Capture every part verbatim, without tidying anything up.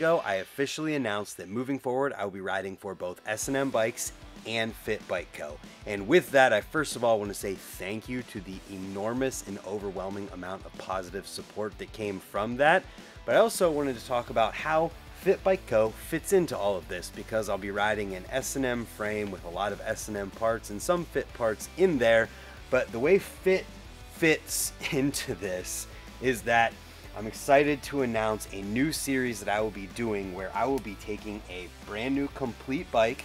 ago, I officially announced that moving forward, I will be riding for both S and M Bikes and Fit Bike Co. And with that, I first of all want to say thank you to the enormous and overwhelming amount of positive support that came from that. But I also wanted to talk about how Fit Bike Co. fits into all of this, because I'll be riding an S and M frame with a lot of S and M parts and some Fit parts in there. But the way Fit fits into this is that I'm excited to announce a new series that I will be doing, where I will be taking a brand new complete bike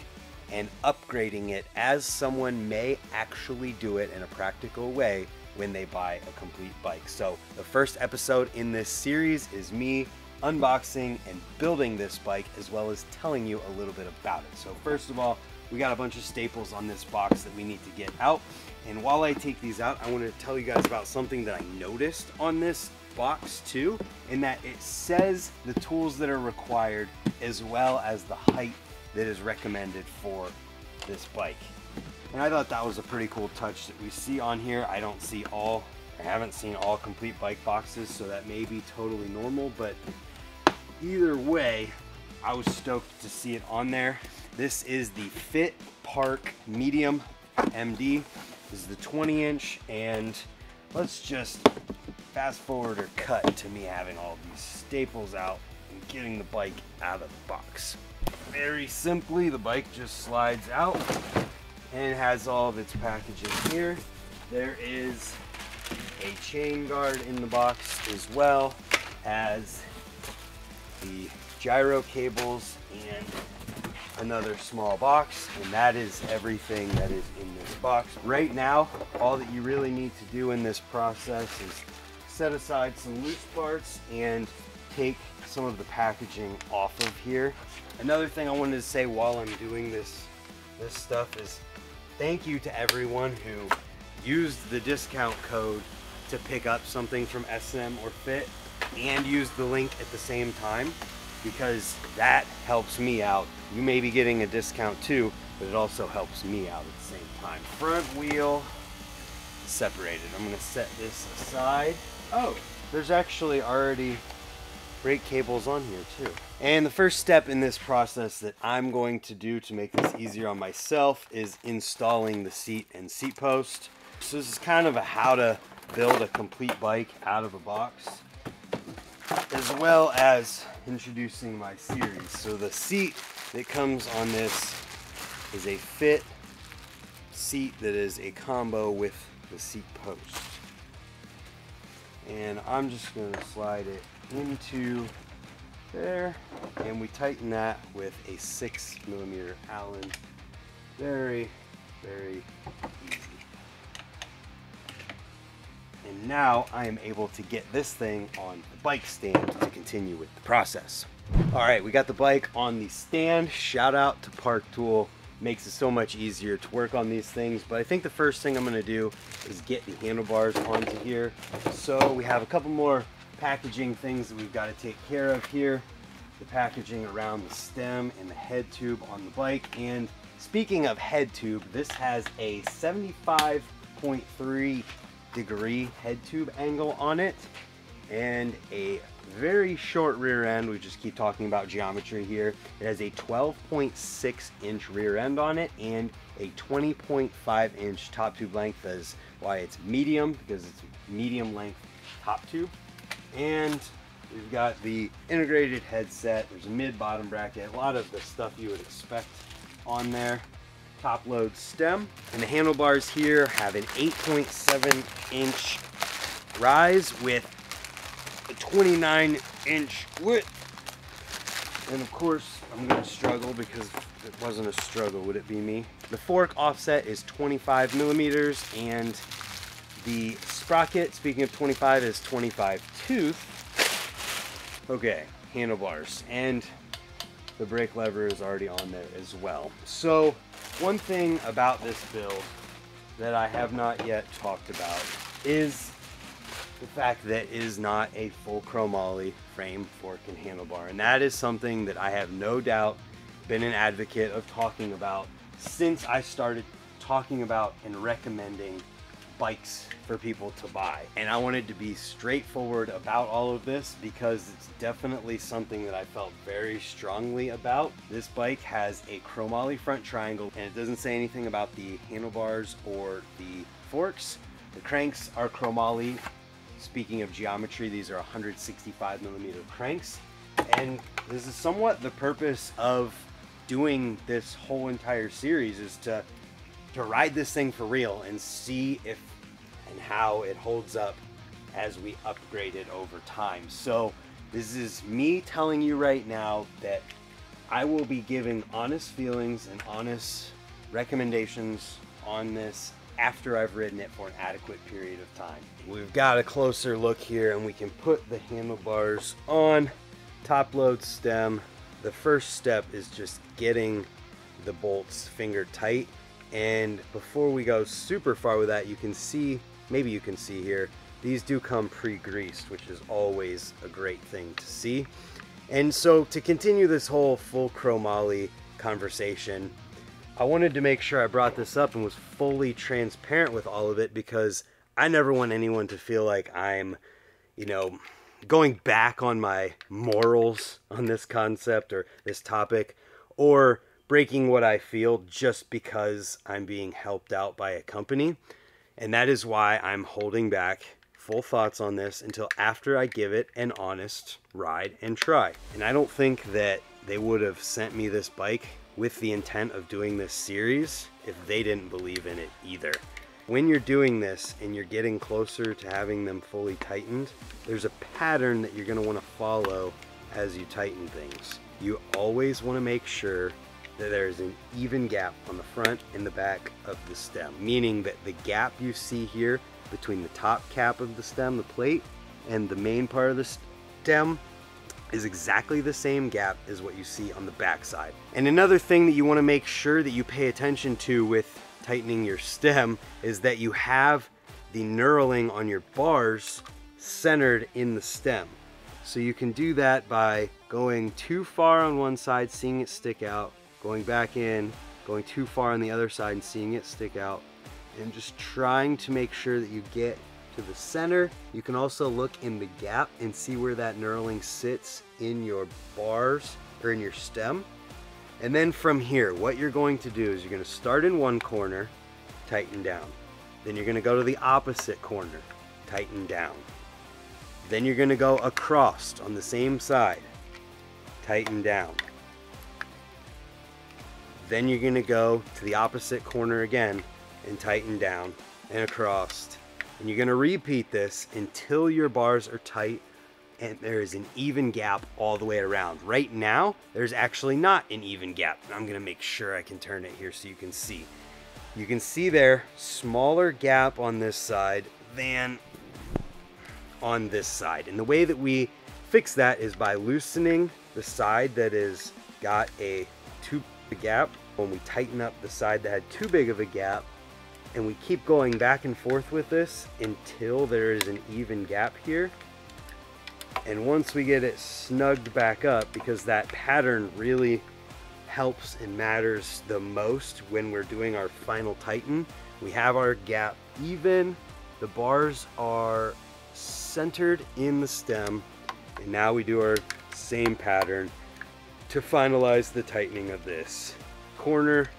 and upgrading it as someone may actually do it in a practical way when they buy a complete bike. So the first episode in this series is me unboxing and building this bike, as well as telling you a little bit about it. So first of all, we got a bunch of staples on this box that we need to get out. And while I take these out, I want to tell you guys about something that I noticed on this box too, in that it says the tools that are required, as well as the height that is recommended for this bike. And I thought that was a pretty cool touch that we see on here. I don't see all, I haven't seen all complete bike boxes, so that may be totally normal, but either way, I was stoked to see it on there. This is the Fit Park Medium M D. This is the twenty inch, and let's just fast forward or cut to me having all these staples out and getting the bike out of the box. Very simply, the bike just slides out and it has all of its packaging here. There is a chain guard in the box, as well as the gyro cables and another small box, and that is everything that is in this box. Right now, all that you really need to do in this process is set aside some loose parts and take some of the packaging off of here. Another thing I wanted to say while I'm doing this, this stuff is thank you to everyone who used the discount code to pick up something from S and M or Fit and used the link at the same time, because that helps me out. You may be getting a discount too, but it also helps me out at the same time. Front wheel separated. I'm gonna set this aside. Oh, there's actually already brake cables on here too. And the first step in this process that I'm going to do to make this easier on myself is installing the seat and seat post. So this is kind of a how to build a complete bike out of a box, as well as introducing my series. So the seat that comes on this is a Fit seat that is a combo with the seat post. And I'm just gonna slide it into there, and we tighten that with a six millimeter Allen. Very, very easy. And now I am able to get this thing on the bike stand to continue with the process. All right, we got the bike on the stand. Shout out to Park Tool. Makes it so much easier to work on these things. But I think the first thing I'm gonna do is get the handlebars onto here. So we have a couple more packaging things that we've got to take care of here. The packaging around the stem and the head tube on the bike. And speaking of head tube, this has a seventy-five point three degree head tube angle on it and a very short rear end. We just keep talking about geometry here. It has a twelve point six inch rear end on it and a twenty point five inch top tube length. That is why it's medium, because it's medium length top tube. And we've got the integrated headset. There's a mid-bottom bracket, a lot of the stuff you would expect on there. Top load stem. And the handlebars here have an eight point seven inch rise with a twenty-nine inch width. And of course, I'm gonna struggle, because if it wasn't a struggle, would it be me? The fork offset is twenty-five millimeters, and the sprocket, speaking of twenty-five, is twenty-five tooth. Okay, handlebars, and the brake lever is already on there as well. So one thing about this build that I have not yet talked about is the fact that it is not a full chromoly frame, fork, and handlebar. And that is something that I have no doubt been an advocate of talking about since I started talking about and recommending bikes for people to buy. And I wanted to be straightforward about all of this because it's definitely something that I felt very strongly about. This bike has a chromoly front triangle, and it doesn't say anything about the handlebars or the forks. The cranks are chromoly. Speaking of geometry, these are one hundred sixty-five millimeter cranks. And this is somewhat the purpose of doing this whole entire series, is to to ride this thing for real and see if and how it holds up as we upgrade it over time. So this is me telling you right now that I will be giving honest feelings and honest recommendations on this after I've ridden it for an adequate period of time. We've got a closer look here, and we can put the handlebars on, top load stem. The first step is just getting the bolts finger tight. And before we go super far with that, you can see, maybe you can see here, these do come pre-greased, which is always a great thing to see. And so to continue this whole full chromoly conversation, I wanted to make sure I brought this up and was fully transparent with all of it, because I never want anyone to feel like I'm, you know, going back on my morals on this concept or this topic, or breaking what I feel just because I'm being helped out by a company. And that is why I'm holding back full thoughts on this until after I give it an honest ride and try. And I don't think that they would have sent me this bike with the intent of doing this series if they didn't believe in it either. When you're doing this and you're getting closer to having them fully tightened, there's a pattern that you're gonna wanna follow as you tighten things. You always wanna make sure that there is an even gap on the front and the back of the stem, meaning that the gap you see here between the top cap of the stem, the plate, and the main part of the stem is exactly the same gap as what you see on the back side. And another thing that you want to make sure that you pay attention to with tightening your stem is that you have the knurling on your bars centered in the stem. So you can do that by going too far on one side, seeing it stick out, going back in, going too far on the other side and seeing it stick out, and just trying to make sure that you get to the center. You can also look in the gap and see where that knurling sits in your bars or in your stem. And then from here, what you're going to do is you're gonna start in one corner, tighten down. Then you're gonna go to the opposite corner, tighten down. Then you're gonna go across on the same side, tighten down. Then you're gonna go to the opposite corner again and tighten down and across. And you're gonna repeat this until your bars are tight and there is an even gap all the way around. Right now, there's actually not an even gap. And I'm gonna make sure I can turn it here so you can see. You can see there, smaller gap on this side than on this side. And the way that we fix that is by loosening the side that is got a two the gap. When we tighten up the side that had too big of a gap, and we keep going back and forth with this until there is an even gap here. And once we get it snugged back up, because that pattern really helps and matters the most when we're doing our final tighten, we have our gap even, the bars are centered in the stem, and now we do our same pattern to finalize the tightening of this corner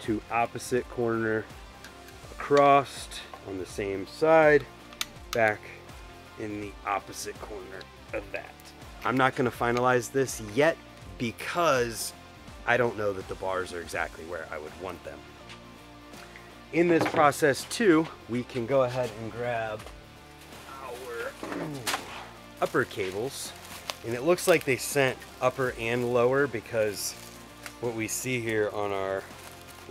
to opposite corner, across on the same side, back in the opposite corner of that. I'm not going to finalize this yet because I don't know that the bars are exactly where I would want them. In this process too, we can go ahead and grab our upper cables. And it looks like they sent upper and lower, because what we see here on our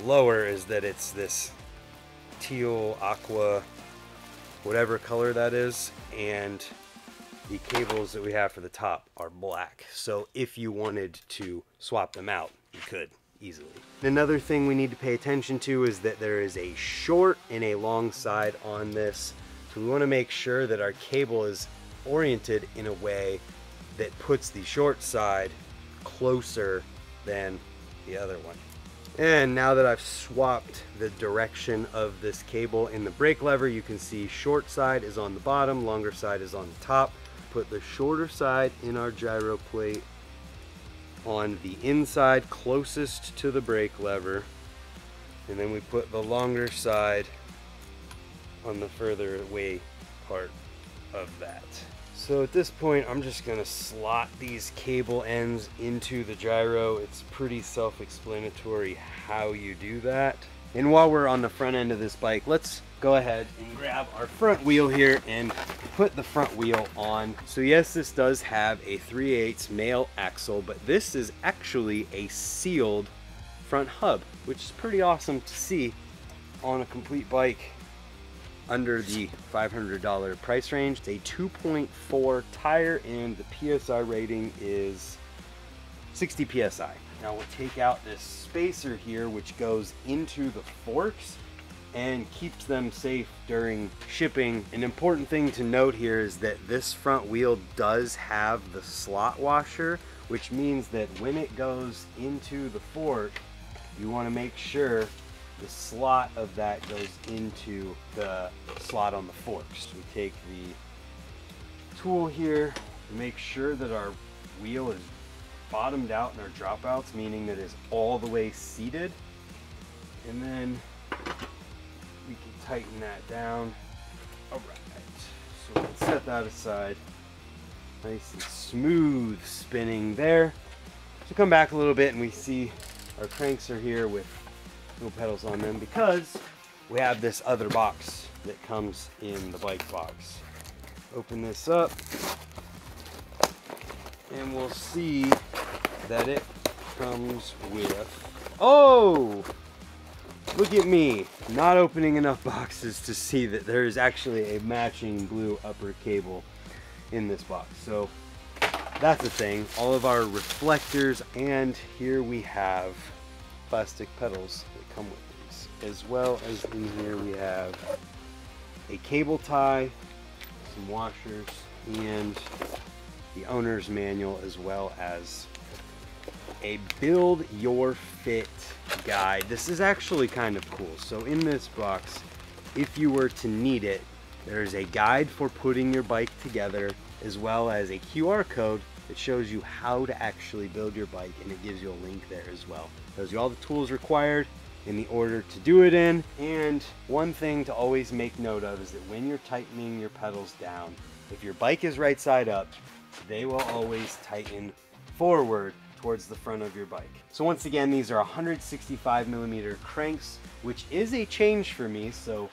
lower is that it's this teal, aqua, whatever color that is, and the cables that we have for the top are black. So if you wanted to swap them out, you could easily. Another thing we need to pay attention to is that there is a short and a long side on this. So we want to make sure that our cable is oriented in a way that puts the short side closer than the other one. And now that I've swapped the direction of this cable in the brake lever, you can see short side is on the bottom, longer side is on the top. Put the shorter side in our gyro plate on the inside closest to the brake lever, and then we put the longer side on the further away part of that. So at this point, I'm just gonna slot these cable ends into the gyro. It's pretty self-explanatory how you do that. And while we're on the front end of this bike, let's go ahead and grab our front wheel here and put the front wheel on. So yes, this does have a three eighths male axle, but this is actually a sealed front hub, which is pretty awesome to see on a complete bike under the five hundred dollar price range. It's a two point four tire and the P S I rating is sixty P S I. Now we'll take out this spacer here, which goes into the forks and keeps them safe during shipping. An important thing to note here is that this front wheel does have the slot washer, which means that when it goes into the fork, you want to make sure the slot of that goes into the slot on the forks. So we take the tool here, make sure that our wheel is bottomed out in our dropouts, meaning that it's all the way seated. And then we can tighten that down. All right, so we can set that aside. Nice and smooth spinning there. So come back a little bit and we see our cranks are here with no pedals on them because we have this other box that comes in the bike box. Open this up and we'll see that it comes with, oh, look at me, not opening enough boxes to see that there is actually a matching blue upper cable in this box. So that's the thing, all of our reflectors, and here we have plastic pedals that come with these, as well as in here we have a cable tie, some washers, and the owner's manual, as well as a build your fit guide. This is actually kind of cool. So in this box, if you were to need it, there's a guide for putting your bike together, as well as a Q R code that shows you how to actually build your bike, and it gives you a link there as well. It tells you all the tools required in the order to do it in. And one thing to always make note of is that when you're tightening your pedals down, if your bike is right side up, they will always tighten forward towards the front of your bike. So once again, these are one hundred sixty-five millimeter cranks, which is a change for me. So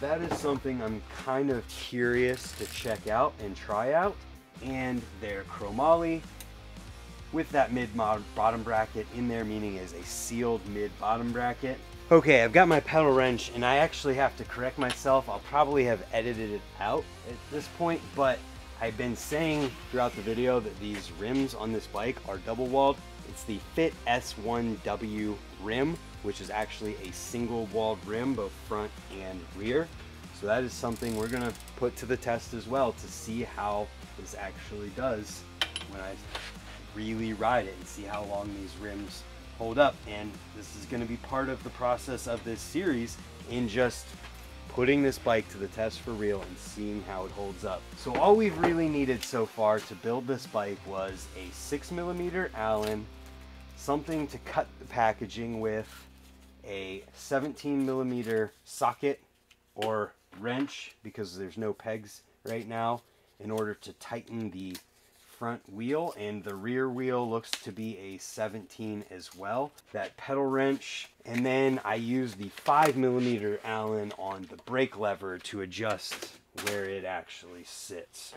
that is something I'm kind of curious to check out and try out. And they're chromoly with that mid bottom bracket in there, meaning is a sealed mid bottom bracket. Okay, I've got my pedal wrench and I actually have to correct myself. I'll probably have edited it out at this point, but I've been saying throughout the video that these rims on this bike are double walled. It's the Fit S one W rim, which is actually a single walled rim, both front and rear. So that is something we're gonna put to the test as well to see how this actually does when I really ride it and see how long these rims hold up. And this is gonna be part of the process of this series in just putting this bike to the test for real and seeing how it holds up. So all we've really needed so far to build this bike was a six millimeter Allen, something to cut the packaging with, a seventeen millimeter socket or wrench, because there's no pegs right now, in order to tighten the front wheel, and the rear wheel looks to be a seventeen as well. That pedal wrench, and then I use the five millimeter Allen on the brake lever to adjust where it actually sits.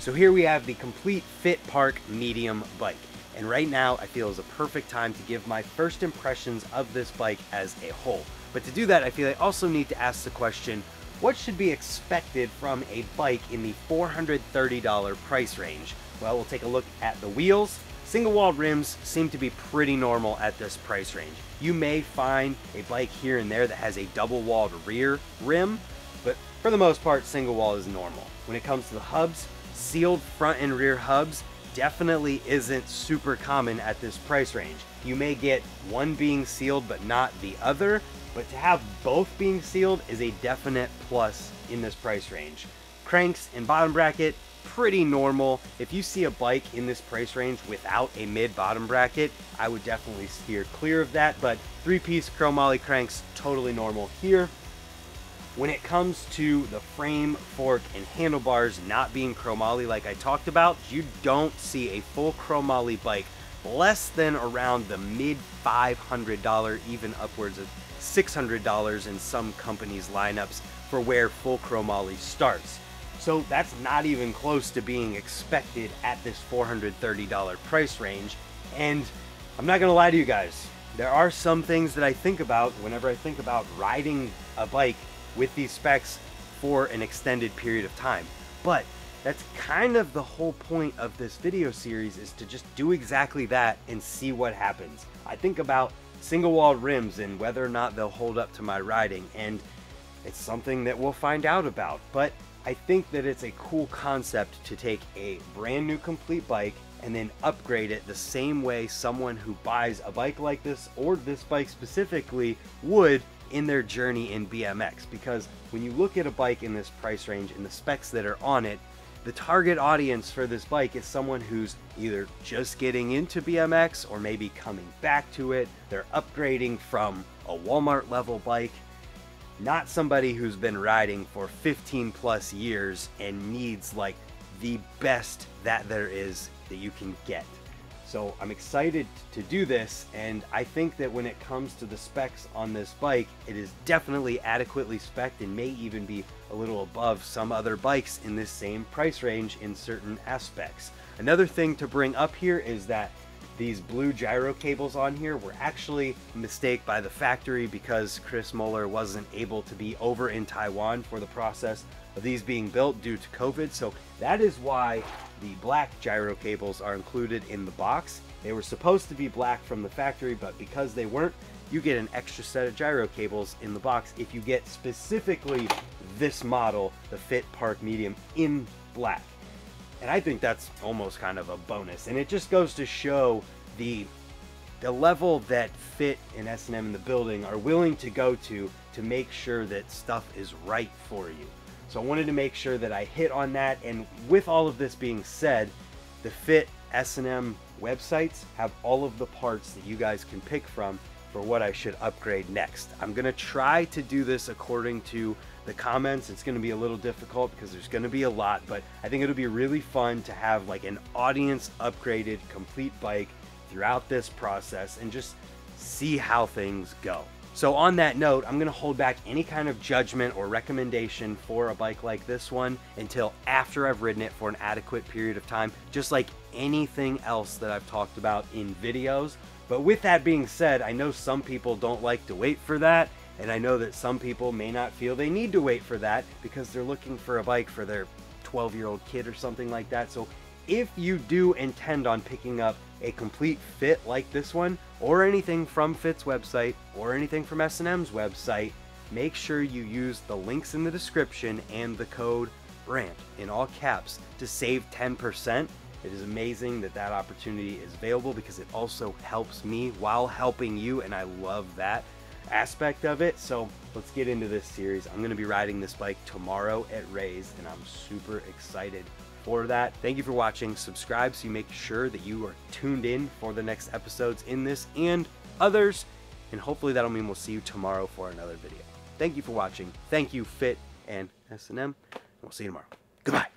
So here we have the complete Fit Park Medium bike. And right now I feel is a perfect time to give my first impressions of this bike as a whole. But to do that, I feel I also need to ask the question, what should be expected from a bike in the four hundred thirty dollar price range? Well, we'll take a look at the wheels, Single wall rims seem to be pretty normal at this price range. You may find a bike here and there that has a double walled rear rim, but for the most part, single wall is normal. When it comes to the hubs, sealed front and rear hubs definitely isn't super common at this price range. You may get one being sealed but not the other, but to have both being sealed is a definite plus in this price range. Cranks and bottom bracket, pretty normal. If you see a bike in this price range without a mid bottom bracket, I would definitely steer clear of that, but three-piece chromoly cranks, totally normal here. When it comes to the frame, fork, and handlebars not being chromoly like I talked about, you don't see a full chromoly bike less than around the mid five hundred dollars, even upwards of six hundred dollars in some companies' lineups for where full chromoly starts. So that's not even close to being expected at this four hundred thirty dollar price range. And I'm not gonna lie to you guys, there are some things that I think about whenever I think about riding a bike with these specs for an extended period of time. But that's kind of the whole point of this video series, is to just do exactly that and see what happens. I think about single wall rims and whether or not they'll hold up to my riding, and it's something that we'll find out about. But I think that it's a cool concept to take a brand new complete bike and then upgrade it the same way someone who buys a bike like this, or this bike specifically, would in their journey in B M X. Because when you look at a bike in this price range and the specs that are on it, the target audience for this bike is someone who's either just getting into B M X or maybe coming back to it. They're upgrading from a Walmart level bike, not somebody who's been riding for fifteen plus years and needs like the best that there is that you can get. So I'm excited to do this, and I think that when it comes to the specs on this bike, it is definitely adequately spec'd and may even be a little above some other bikes in this same price range in certain aspects. Another thing to bring up here is that these blue gyro cables on here were actually a mistake by the factory, because Chris Moeller wasn't able to be over in Taiwan for the process of these being built due to COVID. So that is why the black gyro cables are included in the box. They were supposed to be black from the factory, but because they weren't, you get an extra set of gyro cables in the box if you get specifically this model, the Fit Park Medium, in black. And I think that's almost kind of a bonus. And it just goes to show the the level that Fit and S and M in the building are willing to go to to make sure that stuff is right for you. So I wanted to make sure that I hit on that. And with all of this being said, the Fit S and M websites have all of the parts that you guys can pick from for what I should upgrade next. I'm gonna try to do this according to the comments. It's gonna be a little difficult because there's gonna be a lot, but I think it'll be really fun to have like an audience upgraded complete bike throughout this process and just see how things go. So on that note, I'm gonna hold back any kind of judgment or recommendation for a bike like this one until after I've ridden it for an adequate period of time, just like anything else that I've talked about in videos. But with that being said, I know some people don't like to wait for that, and I know that some people may not feel they need to wait for that because they're looking for a bike for their twelve year old kid or something like that. So if you do intend on picking up a complete Fit like this one, or anything from Fit's website, or anything from S and M's website, make sure you use the links in the description and the code BRANT in all caps to save ten percent. It is amazing that that opportunity is available because it also helps me while helping you, and I love that aspect of it. So let's get into this series. I'm going to be riding this bike tomorrow at Ray's, and I'm super excited for that. Thank you for watching. Subscribe so you make sure that you are tuned in for the next episodes in this and others, and hopefully that'll mean we'll see you tomorrow for another video. Thank you for watching. Thank you Fit and S and M, and we'll see you tomorrow. Goodbye.